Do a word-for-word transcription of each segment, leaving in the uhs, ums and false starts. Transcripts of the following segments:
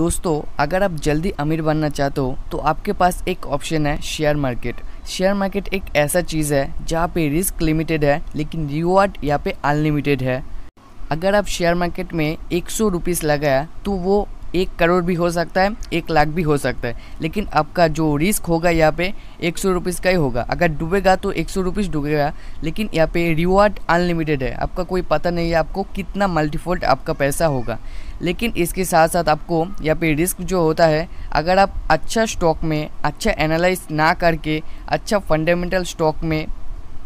दोस्तों अगर आप जल्दी अमीर बनना चाहते हो तो आपके पास एक ऑप्शन है शेयर मार्केट। शेयर मार्केट एक ऐसा चीज़ है जहाँ पे रिस्क लिमिटेड है लेकिन रिवॉर्ड यहाँ पे अनलिमिटेड है। अगर आप शेयर मार्केट में एक सौ रुपीज़ लगाया तो वो एक करोड़ भी हो सकता है, एक लाख भी हो सकता है, लेकिन आपका जो रिस्क होगा यहाँ पे एक सौ रुपीज़ का ही होगा। अगर डूबेगा तो एक सौ रुपीज़ डूबेगा, लेकिन यहाँ पे रिवॉर्ड अनलिमिटेड है। आपका कोई पता नहीं है आपको कितना मल्टीफोल्ड आपका पैसा होगा। लेकिन इसके साथ साथ आपको यहाँ पे रिस्क जो होता है, अगर आप अच्छा स्टॉक में अच्छा एनालाइज ना करके अच्छा फंडामेंटल स्टॉक में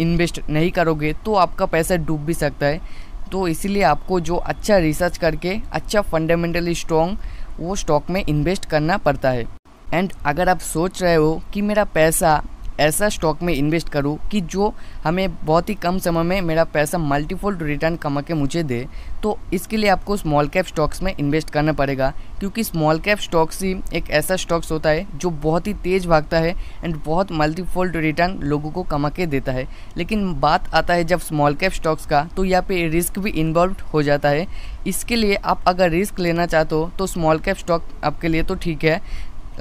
इन्वेस्ट नहीं करोगे तो आपका पैसा डूब भी सकता है। तो इसीलिए आपको जो अच्छा रिसर्च करके अच्छा फंडामेंटली स्ट्रॉन्ग वो स्टॉक में इन्वेस्ट करना पड़ता है। एंड अगर आप सोच रहे हो कि मेरा पैसा ऐसा स्टॉक में इन्वेस्ट करूं कि जो हमें बहुत ही कम समय में मेरा पैसा मल्टीफोल्ड रिटर्न कमा के मुझे दे, तो इसके लिए आपको स्मॉल कैप स्टॉक्स में इन्वेस्ट करना पड़ेगा, क्योंकि स्मॉल कैप स्टॉक्स ही एक ऐसा स्टॉक्स होता है जो बहुत ही तेज़ भागता है एंड बहुत मल्टीफोल्ड रिटर्न लोगों को कमा के देता है। लेकिन बात आता है जब स्मॉल कैप स्टॉक्स का, तो यहाँ पे रिस्क भी इन्वॉल्व हो जाता है। इसके लिए आप अगर रिस्क लेना चाहते हो तो स्मॉल कैप स्टॉक आपके लिए तो ठीक है।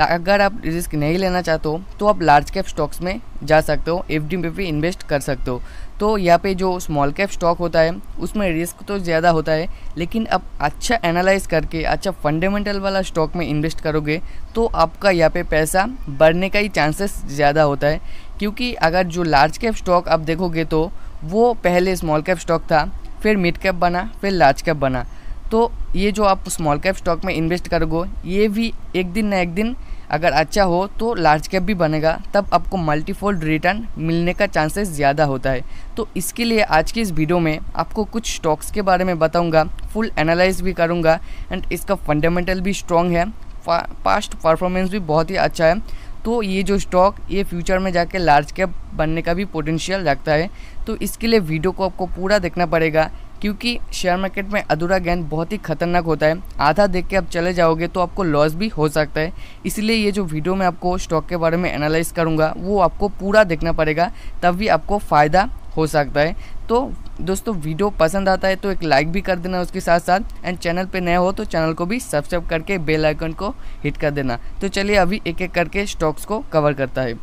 अगर आप रिस्क नहीं लेना चाहते हो तो आप लार्ज कैप स्टॉक्स में जा सकते हो, एफडी में भी इन्वेस्ट कर सकते हो। तो यहाँ पे जो स्मॉल कैप स्टॉक होता है उसमें रिस्क तो ज़्यादा होता है, लेकिन आप अच्छा एनालाइज करके अच्छा फंडामेंटल वाला स्टॉक में इन्वेस्ट करोगे तो आपका यहाँ पे पैसा बढ़ने का ही चांसेस ज़्यादा होता है। क्योंकि अगर जो लार्ज कैप स्टॉक आप देखोगे तो वो पहले स्मॉल कैप स्टॉक था, फिर मिड कैप बना, फिर लार्ज कैप बना। तो ये जो आप स्मॉल कैप स्टॉक में इन्वेस्ट करोगे ये भी एक दिन ना एक दिन अगर अच्छा हो तो लार्ज कैप भी बनेगा, तब आपको मल्टीफोल्ड रिटर्न मिलने का चांसेस ज़्यादा होता है। तो इसके लिए आज की इस वीडियो में आपको कुछ स्टॉक्स के बारे में बताऊंगा, फुल एनालाइज भी करूंगा एंड इसका फंडामेंटल भी स्ट्रॉन्ग है, पास्ट परफॉर्मेंस भी बहुत ही अच्छा है। तो ये जो स्टॉक ये फ्यूचर में जाके लार्ज कैप बनने का भी पोटेंशियल रखता है। तो इसके लिए वीडियो को आपको पूरा देखना पड़ेगा, क्योंकि शेयर मार्केट में अधूरा ज्ञान बहुत ही खतरनाक होता है। आधा देख के आप चले जाओगे तो आपको लॉस भी हो सकता है। इसलिए ये जो वीडियो में आपको स्टॉक के बारे में एनालाइज करूँगा वो आपको पूरा देखना पड़ेगा, तब भी आपको फ़ायदा हो सकता है। तो दोस्तों वीडियो पसंद आता है तो एक लाइक भी कर देना उसके साथ साथ, एंड चैनल पे नए हो तो चैनल को भी सब्सक्राइब करके बेल आइकन को हिट कर देना। तो चलिए अभी एक एक करके स्टॉक्स को कवर करता है।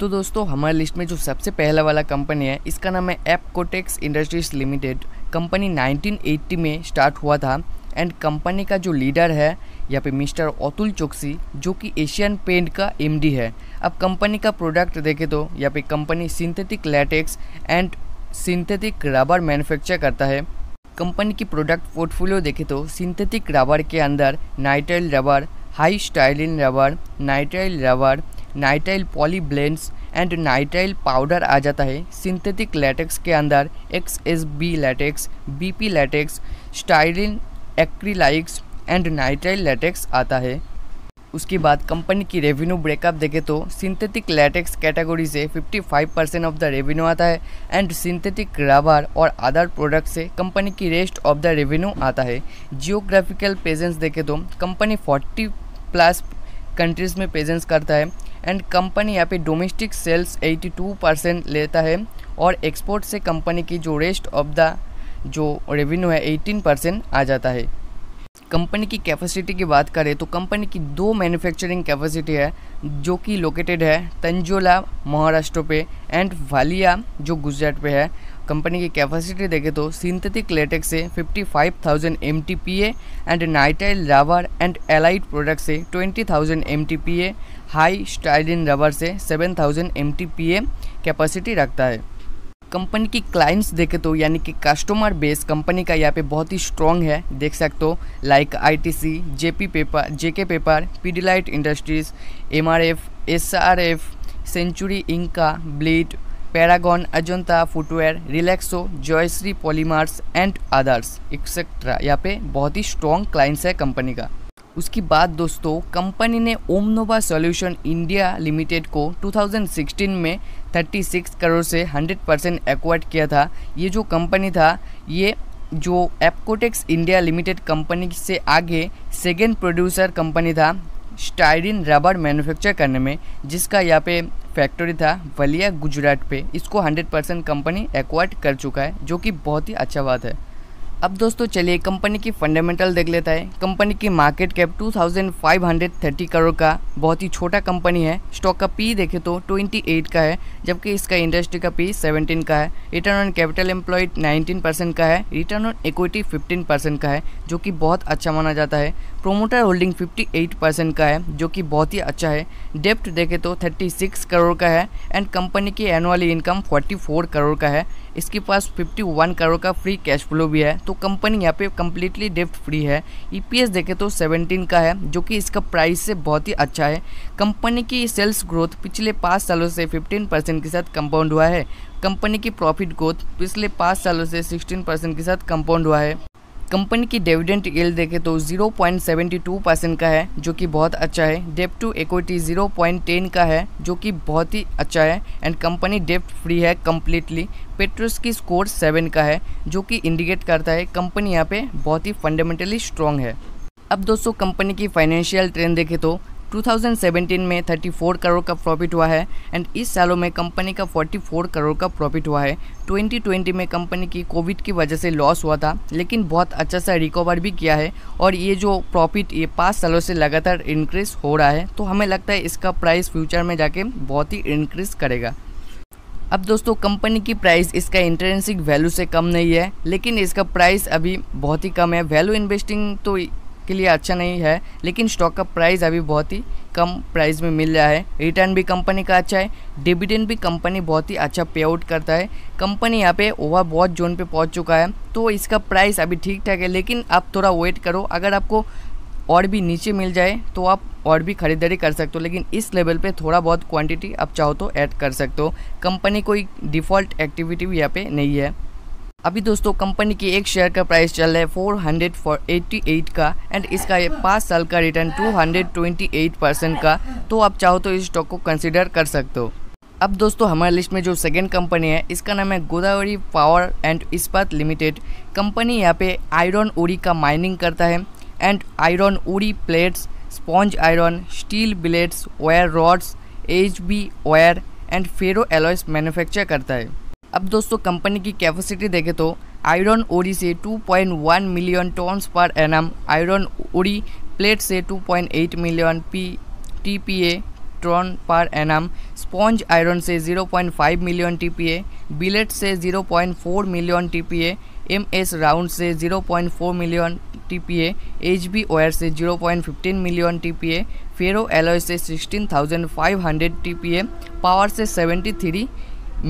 तो दोस्तों हमारे लिस्ट में जो सबसे पहला वाला कंपनी है इसका नाम है Apcotex industries limited. Company nineteen eighty में स्टार्ट हुआ था एंड कंपनी का जो लीडर है यहाँ पे मिस्टर अतुल चोक्सी, जो कि एशियन पेंट का एमडी है। अब कंपनी का प्रोडक्ट देखें तो यहाँ पे company synthetic latex and synthetic rubber manufacture करता है। कंपनी की प्रोडक्ट पोर्टफोलियो देखें तो सिंथेटिक रबर के अंदर nitrile rubber, high styrene rubber, nitrile rubber, nitrile poly blends and nitrile powder आ जाता है। सिंथेटिक लैटेक्स के अंदर X S B latex, B P latex, styrene acrylics and nitrile latex आता है। उसके बाद कंपनी की रेवेन्यू ब्रेकअप देखें तो सिंथेटिक लैटेक्स कैटेगरी से पचपन परसेंट ऑफ द रेवेन्यू आता है एंड सिंथेटिक रबर और अदर प्रोडक्ट से कंपनी की रेस्ट ऑफ द रेवेन्यू आता है। जियोग्राफिकल प्रेजेंस देखें तो कंपनी चालीस प्लस कंट्रीज़ में प्रेजेंस करता है एंड कंपनी यहाँ पे डोमेस्टिक सेल्स बयासी परसेंट लेता है और एक्सपोर्ट से कंपनी की जो रेस्ट ऑफ द जो रेवेन्यू है अठारह परसेंट आ जाता है। कंपनी की कैपेसिटी की बात करें तो कंपनी की दो मैन्युफैक्चरिंग कैपेसिटी है जो कि लोकेटेड है तंजोला महाराष्ट्र पे एंड वालिया जो गुजरात पे है। कंपनी की कैपेसिटी देखें तो सिंथेटिक लेटेक्स से पचपन हज़ार MTPA and nitrile rubber and allied product से बीस हज़ार एमटीपीए, हाई स्टाइलिन रबर से सात हज़ार एमटीपीए कैपेसिटी रखता है। कंपनी की क्लाइंट्स देखें तो यानी कि कस्टमर बेस कंपनी का यहाँ पे बहुत ही स्ट्रॉन्ग है, देख सकते हो। Like ITC, JP paper, JK paper, Pidilite industries, MRF, SRF, century Enka, blade, Paragon, Ajanta footwear, Relaxo, Joyshree polymers and others etcetera. यहाँ पे बहुत ही स्ट्रॉन्ग क्लाइंट्स है कंपनी का। उसकी बात दोस्तों कंपनी ने ओमनोवा सॉल्यूशन इंडिया लिमिटेड को दो हज़ार सोलह में छत्तीस करोड़ से सौ परसेंट एक्वायर किया था। ये जो कंपनी था ये जो एपकोटेक्स इंडिया लिमिटेड कंपनी से आगे सेकेंड प्रोड्यूसर कंपनी था स्टाइरिन रबर मैन्युफैक्चर करने में, जिसका यहाँ पे फैक्ट्री था वालिया गुजरात पे। इसको सौ परसेंट कंपनी एक्वायर कर चुका है, जो कि बहुत ही अच्छा बात है। अब दोस्तों चलिए कंपनी की फंडामेंटल देख लेता है। कंपनी की market cap two thousand five hundred thirty crore का बहुत ही छोटा कंपनी है। स्टॉक का पी देखे तो अट्ठाईस का है, जबकि इसका इंडस्ट्री का पी सत्रह का है। रिटर्न ऑन कैपिटल एम्प्लॉयड उन्नीस परसेंट का है। रिटर्न ऑन इक्विटी पंद्रह परसेंट का है, जो कि बहुत अच्छा माना जाता है। प्रोमोटर होल्डिंग अट्ठावन परसेंट का है, जो कि बहुत ही अच्छा है। डेप्ट देखे तो छत्तीस करोड़ का है एंड कंपनी की एनुअली इनकम चौवालीस करोड़ का है। इसके पास इक्यावन करोड़ का फ्री कैश फ्लो भी है, तो कंपनी यहाँ पे कम्प्लीटली डेप्ट फ्री है। ईपीएस देखे तो सत्रह का है, जो कि इसका प्राइस से बहुत ही अच्छा है। कंपनी की सेल्स ग्रोथ पिछले पाँच सालों से पंद्रह परसेंट के साथ कंपाउंड हुआ है। कंपनी की प्रॉफिट ग्रोथ पिछले पाँच सालों से सोलह परसेंट के साथ कंपाउंड हुआ है। कंपनी की डिविडेंड यील्ड देखें तो zero point seven two percent का है, जो कि बहुत अच्छा है। डेप्ट to equity zero point one zero का है, जो कि बहुत ही अच्छा है एंड कंपनी डेप्ट फ्री है कम्प्लीटली। पेट्रोस की स्कोर सेवन का है, जो कि इंडिकेट करता है कंपनी यहाँ पे बहुत ही फंडामेंटली स्ट्रॉन्ग है। अब दोस्तों कंपनी की फाइनेंशियल ट्रेंड देखें तो टू थाउजेंड सेवेंटीन में चौंतीस करोड़ का प्रॉफिट हुआ है एंड इस सालों में कंपनी का चौवालीस करोड़ का प्रॉफिट हुआ है। ट्वेंटी ट्वेंटी में कंपनी की कोविड की वजह से लॉस हुआ था, लेकिन बहुत अच्छा सा रिकवर भी किया है और ये जो प्रॉफिट ये पाँच सालों से लगातार इंक्रीज़ हो रहा है, तो हमें लगता है इसका प्राइस फ्यूचर में जाके बहुत ही इंक्रीज़ करेगा। अब दोस्तों कंपनी की प्राइस इसका इंट्रिंसिक वैल्यू से कम नहीं है, लेकिन इसका प्राइस अभी बहुत ही कम है। वैल्यू इन्वेस्टिंग तो के लिए अच्छा नहीं है, लेकिन स्टॉक का प्राइस अभी बहुत ही कम प्राइस में मिल रहा है। रिटर्न भी कंपनी का अच्छा है, डिविडेंड भी कंपनी बहुत ही अच्छा पे आउट करता है। कंपनी यहाँ पे ओवरबॉट जोन पे पहुँच चुका है, तो इसका प्राइस अभी ठीक ठाक है, लेकिन आप थोड़ा वेट करो। अगर आपको और भी नीचे मिल जाए तो आप और भी ख़रीदारी कर सकते हो, लेकिन इस लेवल पे थोड़ा बहुत क्वांटिटी आप चाहो तो ऐड कर सकते हो। कंपनी कोई डिफ़ॉल्ट एक्टिविटी भी यहाँ पे नहीं है। अभी दोस्तों कंपनी की एक शेयर का प्राइस चल रहा है फोर हंड्रेड एट्टी एट का एंड इसका पाँच साल का return two hundred twenty eight percent का, तो आप चाहो तो इस स्टॉक को कंसिडर कर सकते हो। अब दोस्तों हमारे लिस्ट में जो सेकेंड कंपनी है इसका नाम है Godavari power and Ispat limited. Company यहाँ पे आयरन ओरी का माइनिंग करता है and iron ore plates, sponge iron, steel blades, wire rods, H B wire and ferro alloys manufacture करता है। अब दोस्तों कंपनी की कैपेसिटी देखें तो आयरन ओरी से two point one million tons per annum, iron ore plate से two point eight million P T P A ton per annum, sponge iron से zero point five million T P A, billet से zero point four million T P A, M S round से zero point four million T P A, H B wire से zero point one five million T P A, ferro alloy से sixteen thousand five hundred T P A, power से seventy three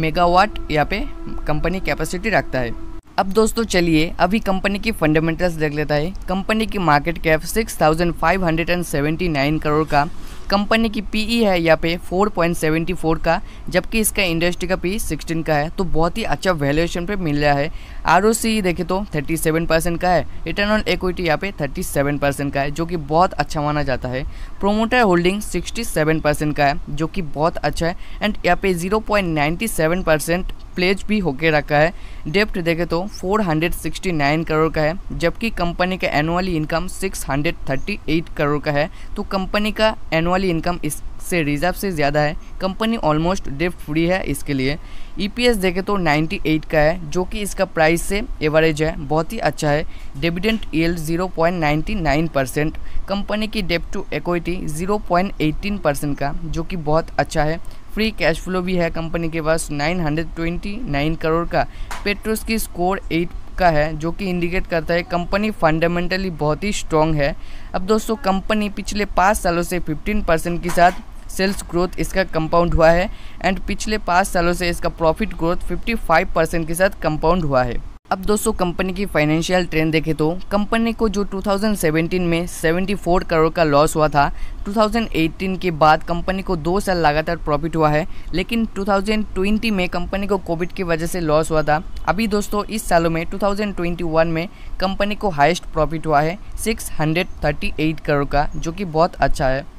megawatt यहाँ पे company capacity रखता है। अब दोस्तों चलिए अभी कंपनी की फंडामेंटल्स देख लेता है। कंपनी की market cap six thousand five hundred seventy nine crore का। कंपनी की पीई है यहाँ पे फोर पॉइंट सेवन फोर का, जबकि इसका इंडस्ट्री का पी सिक्सटीन का है, तो बहुत ही अच्छा वैल्यूएशन पे मिल रहा है। आरओसी देखे तो सैंतीस परसेंट का है। रिटर्न ऑन इक्विटी यहाँ पे सैंतीस परसेंट का है, जो कि बहुत अच्छा माना जाता है। प्रोमोटर होल्डिंग सड़सठ परसेंट का है, जो कि बहुत अच्छा है एंड यहाँ पे zero point nine seven percent pledge भी होके रखा है। डेप्ट देखे तो four hundred sixty nine crore का है, जबकि कंपनी का annually income six hundred thirty eight crore का है, तो कंपनी का एनुअली इनकम इससे रिजर्व से ज़्यादा है। कंपनी ऑलमोस्ट डेप्ट फ्री है, इसके लिए ईपीएस देखे तो अट्ठानवे का है, जो कि इसका प्राइस से एवरेज है, बहुत ही अच्छा है। Dividend yield zero point nine nine percent, company की डेप्ट to equity zero point one eight percent का, जो कि बहुत अच्छा है। फ्री कैश फ्लो भी है कंपनी के पास nine hundred twenty nine crore का। पेट्रोस की स्कोर एट का है, जो कि इंडिकेट करता है कंपनी फंडामेंटली बहुत ही स्ट्रॉन्ग है। अब दोस्तों कंपनी पिछले पाँच सालों से पंद्रह परसेंट के साथ सेल्स ग्रोथ इसका कंपाउंड हुआ है एंड पिछले पाँच सालों से इसका प्रॉफिट ग्रोथ पचपन परसेंट के साथ कंपाउंड हुआ है। अब दोस्तों कंपनी की फाइनेंशियल ट्रेंड देखें तो कंपनी को जो टू थाउजेंड सेवेंटीन में चौहत्तर करोड़ का लॉस हुआ था, टू थाउजेंड एटीन के बाद कंपनी को दो साल लगातार प्रॉफिट हुआ है, लेकिन टू थाउजेंड ट्वेंटी में कंपनी को कोविड की वजह से लॉस हुआ था। अभी दोस्तों इस सालों में टू थाउजेंड ट्वेंटी वन में कंपनी को हाईएस्ट प्रॉफिट हुआ है six hundred thirty eight crore का, जो कि बहुत अच्छा है।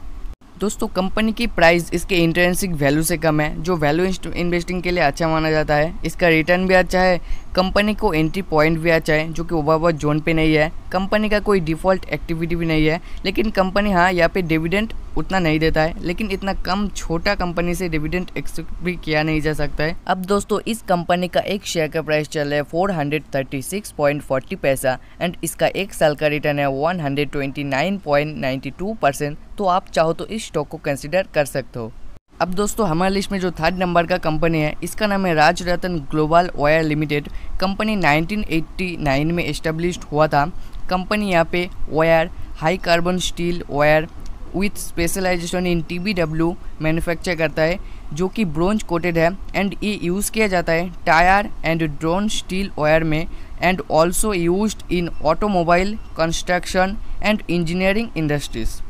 दोस्तों कंपनी की प्राइस इसके इंट्रिंसिक वैल्यू से कम है, जो वैल्यू इन्वेस्टिंग के लिए अच्छा माना जाता है। इसका रिटर्न भी अच्छा है, कंपनी को एंट्री पॉइंट भी अच्छा है, जो कि ओवरबॉट जोन पे नहीं है। कंपनी का कोई डिफ़ॉल्ट एक्टिविटी भी नहीं है, लेकिन कंपनी हाँ यहाँ पे डिविडेंड उतना नहीं देता है, लेकिन इतना कम छोटा कंपनी से डिविडेंड एक्सपेक्ट भी किया नहीं जा सकता है। अब दोस्तों इस कंपनी का एक शेयर का प्राइस चल रहा है four hundred thirty six point forty पैसा एंड इसका एक साल का रिटर्न है one hundred twenty nine point ninety two percent. तो आप चाहो तो इस स्टॉक को कंसिडर कर सकते हो। अब दोस्तों हमारे लिस्ट में जो थर्ड नंबर का कंपनी है इसका नाम है Rajratan global wire limited. Company nineteen eighty nine में एस्टेब्लिश्ड हुआ था। कंपनी यहाँ पे wire, high carbon steel wire with specialisation in T B W manufacture करता है, जो कि ब्रोंज कोटेड है एंड ये यूज़ किया जाता है tyre and drawn steel wire में and also used in automobile, construction and engineering industries.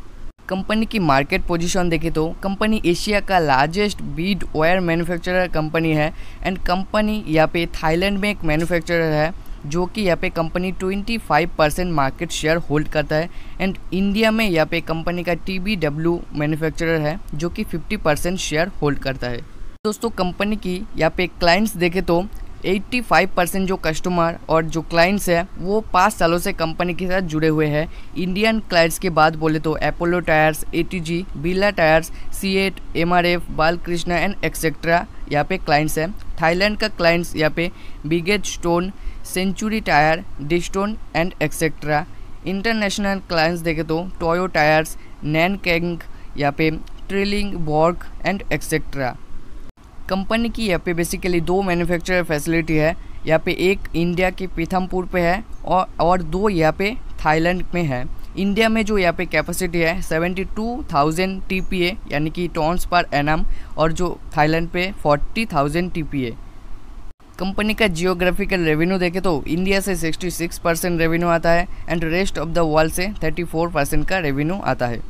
Company की मार्केट पोजीशन देखें तो कंपनी एशिया का largest bead wire manufacturer company है एंड कंपनी यहाँ पे थाईलैंड में एक मैन्युफैक्चरर है, जो कि यहाँ पे company twenty five percent market share hold करता है एंड इंडिया में यहाँ पे कंपनी का टी बी डब्ल्यू मैन्युफैक्चरर है, जो कि फिफ्टी परसेंट शेयर होल्ड करता है। दोस्तों कंपनी की यहाँ पे क्लाइंट्स देखें तो एट्टी फाइव परसेंट जो कस्टमर और जो क्लाइंट्स हैं वो पाँच सालों से कंपनी के साथ जुड़े हुए हैं। इंडियन क्लाइंट्स के बाद बोले तो Apollo tyres, A T G, Birla tyres, CEAT, M R F, Balkrishna and etcetera यहाँ पे क्लाइंट्स हैं। थाईलैंड का क्लाइंट्स यहाँ पे Bridgestone, century tyre, Deestone and etcetera. International clients देखे तो टोयो टायर्स, नैन कैंग यहाँ पे, Trelleborg and etcetera. Company की यहाँ पे बेसिकली दो मैन्युफैक्चरर फैसिलिटी है। यहाँ पे एक इंडिया के पीथमपुर पे है और और दो यहाँ पे थाईलैंड में है। इंडिया में जो यहाँ पे कैपेसिटी है seventy two thousand T P A यानी कि टॉन्स पर एनम और जो थाईलैंड पे forty thousand T P A. Company का जियोग्राफिकल रेवेन्यू देखें तो इंडिया से सिक्सटी सिक्स परसेंट रेवेन्यू आता है and rest of the world से थर्टी फोर परसेंट का रेवेन्यू आता है।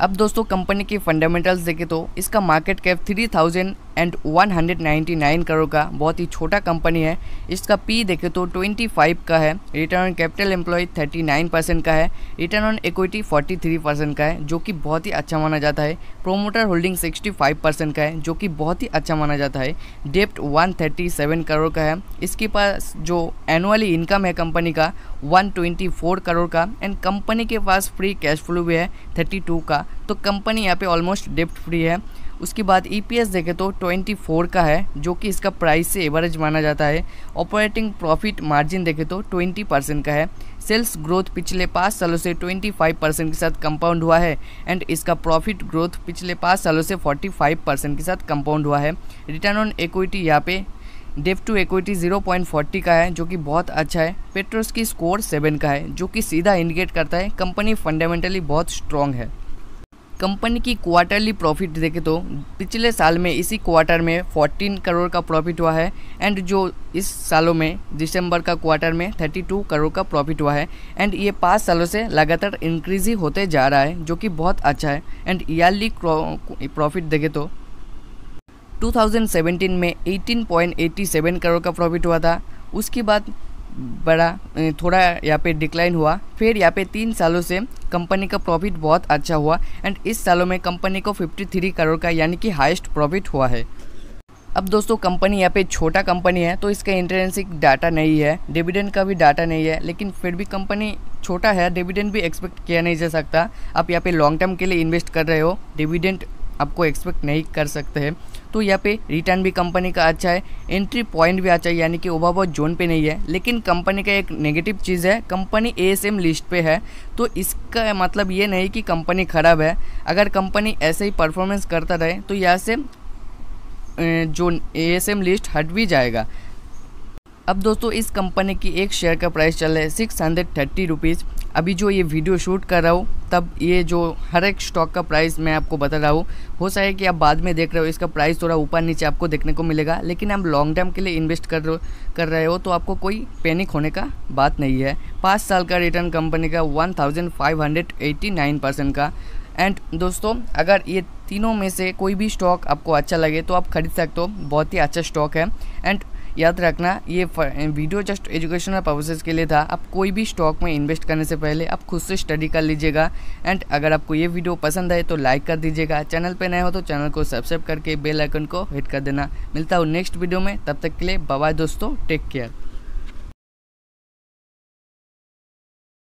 अब दोस्तों कंपनी के फंडामेंटल्स देखें तो इसका market cap three thousand and one hundred ninety nine crore का बहुत ही छोटा कंपनी है। इसका पी देखें तो ट्वेंटी फाइव का है, return on capital employ thirty nine percent का है, return on equity forty three percent का है, जो कि बहुत ही अच्छा माना जाता है। Promoter holding sixty five percent का है, जो कि बहुत ही अच्छा माना जाता है। डेप्ट वन थर्टी सेवन करोड़ का है। इसके पास जो एनुअली इनकम है कंपनी का वन ट्वेंटी फोर करोड़ का एंड कंपनी के पास फ्री कैश फ्लो भी है थर्टी टू का। तो कंपनी यहाँ पे ऑलमोस्ट डेप्ट फ्री है। उसके बाद ई पी एस देखें तो ट्वेंटी फोर का है, जो कि इसका प्राइस से एवरेज माना जाता है। ऑपरेटिंग प्रॉफिट मार्जिन देखें तो ट्वेंटी परसेंट का है। सेल्स ग्रोथ पिछले पाँच सालों से ट्वेंटी फाइव परसेंट के साथ कंपाउंड हुआ है एंड इसका प्रॉफिट ग्रोथ पिछले पाँच सालों से फोर्टी फाइव परसेंट के साथ कंपाउंड हुआ है। रिटर्न ऑन इक्विटी यहाँ पे डेप्ट to equity zero point forty का है, जो कि बहुत अच्छा है। पेट्रोस की स्कोर सेवन का है, जो कि सीधा इंडिकेट करता है कंपनी फंडामेंटली बहुत स्ट्रॉन्ग है। कंपनी की क्वार्टरली प्रॉफिट देखें तो पिछले साल में इसी क्वार्टर में फोर्टीन करोड़ का प्रॉफिट हुआ है एंड जो इस सालों में दिसंबर का क्वार्टर में थर्टी टू करोड़ का प्रॉफिट हुआ है एंड ये पाँच सालों से लगातार इंक्रीज ही होते जा रहा है, जो कि बहुत अच्छा है। एंड ईयरली प्रॉफिट देखें तो टू थाउजेंड सेवेंटीन में eighteen point eighty seven crore का प्रॉफिट हुआ था। उसके बाद बड़ा थोड़ा यहाँ पे डिक्लाइन हुआ, फिर यहाँ पे तीन सालों से कंपनी का प्रॉफिट बहुत अच्छा हुआ एंड इस सालों में कंपनी को फिफ्टी थ्री करोड़ का यानी कि हाईएस्ट प्रॉफिट हुआ है। अब दोस्तों कंपनी यहाँ पे छोटा कंपनी है तो इसका इंट्रिंसिक डाटा नहीं है, डिविडेंड का भी डाटा नहीं है, लेकिन फिर भी कंपनी छोटा है, डिविडेंड भी एक्सपेक्ट किया नहीं जा सकता। आप यहाँ पर लॉन्ग टर्म के लिए इन्वेस्ट कर रहे हो, डिविडेंड आपको एक्सपेक्ट नहीं कर सकते हैं। तो यहाँ पे रिटर्न भी कंपनी का अच्छा है, एंट्री पॉइंट भी अच्छा है, यानी कि ओवरबॉट जोन पे नहीं है। लेकिन कंपनी का एक नेगेटिव चीज़ है, company A S M list पे है, तो इसका मतलब ये नहीं कि कंपनी ख़राब है। अगर कंपनी ऐसे ही परफॉर्मेंस करता रहे तो यहाँ से जो ए एस एम लिस्ट हट भी जाएगा। अब दोस्तों इस कंपनी की एक शेयर का प्राइस चल रहा है सिक्स हंड्रेड थर्टी रुपीज़। अभी जो ये वीडियो शूट कर रहा हूँ तब ये जो हर एक स्टॉक का प्राइस मैं आपको बता रहा हूँ, हो सकता है कि आप बाद में देख रहे हो इसका प्राइस थोड़ा ऊपर नीचे आपको देखने को मिलेगा, लेकिन आप लॉन्ग टर्म के लिए इन्वेस्ट कर रहे हो कर रहे हो तो आपको कोई पैनिक होने का बात नहीं है। पाँच साल का रिटर्न कंपनी का one thousand five hundred eighty nine percent का। एंड दोस्तों अगर ये तीनों में से कोई भी स्टॉक आपको अच्छा लगे तो आप खरीद सकते हो, बहुत ही अच्छा स्टॉक है। एंड याद रखना ये वीडियो जस्ट एजुकेशनल पर्पसेस के लिए था। आप कोई भी स्टॉक में इन्वेस्ट करने से पहले आप खुद से स्टडी कर लीजिएगा। एंड अगर आपको ये वीडियो पसंद आए तो लाइक कर दीजिएगा, चैनल पे नए हो तो चैनल को सब्सक्राइब करके बेल आइकन को हिट कर देना। मिलता हूँ नेक्स्ट वीडियो में, तब तक के लिए बाय बाय दोस्तों, टेक केयर।